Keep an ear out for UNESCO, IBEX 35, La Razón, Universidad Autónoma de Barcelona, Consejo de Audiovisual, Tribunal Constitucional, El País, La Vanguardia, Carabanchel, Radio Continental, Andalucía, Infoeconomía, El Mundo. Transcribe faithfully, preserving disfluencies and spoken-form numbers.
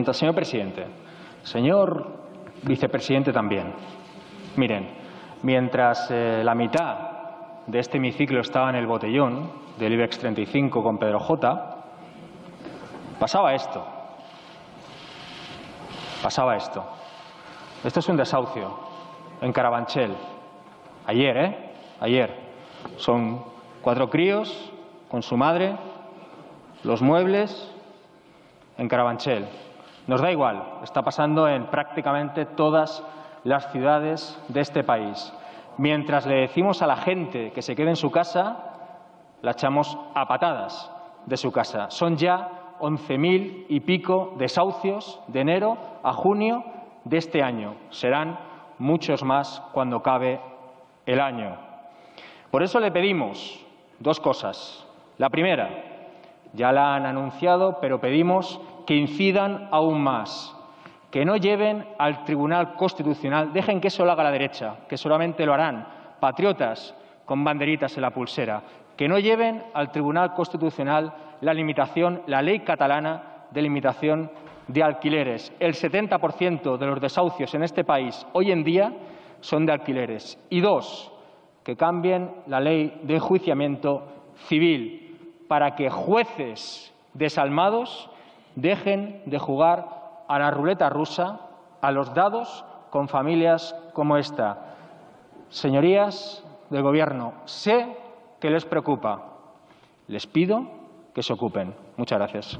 Señor presidente, señor vicepresidente también, miren, mientras eh, la mitad de este hemiciclo estaba en el botellón del IBEX treinta y cinco con Pedro J, pasaba esto, pasaba esto. Esto es un desahucio en Carabanchel, ayer, ¿eh? Ayer. Son cuatro críos con su madre, los muebles en Carabanchel. Nos da igual, está pasando en prácticamente todas las ciudades de este país. Mientras le decimos a la gente que se quede en su casa, la echamos a patadas de su casa. Son ya once mil y pico desahucios de enero a junio de este año. Serán muchos más cuando acabe el año. Por eso le pedimos dos cosas. La primera, ya la han anunciado, pero pedimos que incidan aún más, que no lleven al Tribunal Constitucional, dejen que eso lo haga la derecha, que solamente lo harán patriotas con banderitas en la pulsera, que no lleven al Tribunal Constitucional la limitación, la ley catalana de limitación de alquileres. El setenta por ciento de los desahucios en este país hoy en día son de alquileres. Y dos, que cambien la ley de enjuiciamiento civil para que jueces desalmados dejen de jugar a la ruleta rusa, a los dados, con familias como esta. Señorías del Gobierno, sé que les preocupa. Les pido que se ocupen. Muchas gracias.